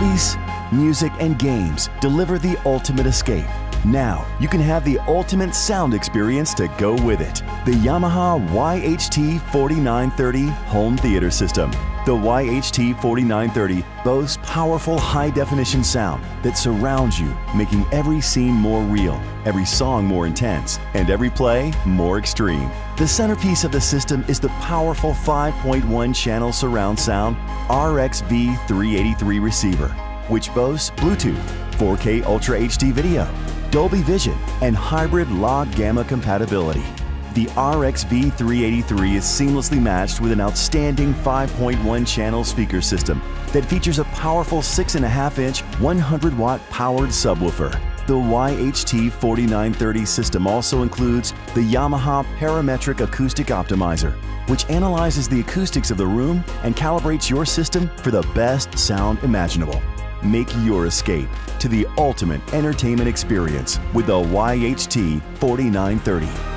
Movies, music, and games deliver the ultimate escape. Now, you can have the ultimate sound experience to go with it. The Yamaha YHT-4930 Home Theater System. The YHT-4930 boasts powerful high-definition sound that surrounds you, making every scene more real, every song more intense, and every play more extreme. The centerpiece of the system is the powerful 5.1-channel surround sound RX-V383 receiver, which boasts Bluetooth, 4K Ultra HD video, Dolby Vision, and hybrid log-gamma compatibility. The RX-V383 is seamlessly matched with an outstanding 5.1-channel speaker system that features a powerful 6.5-inch, 100-watt powered subwoofer. The YHT-4930 system also includes the Yamaha Parametric Acoustic Optimizer, which analyzes the acoustics of the room and calibrates your system for the best sound imaginable. Make your escape to the ultimate entertainment experience with the YHT-4930.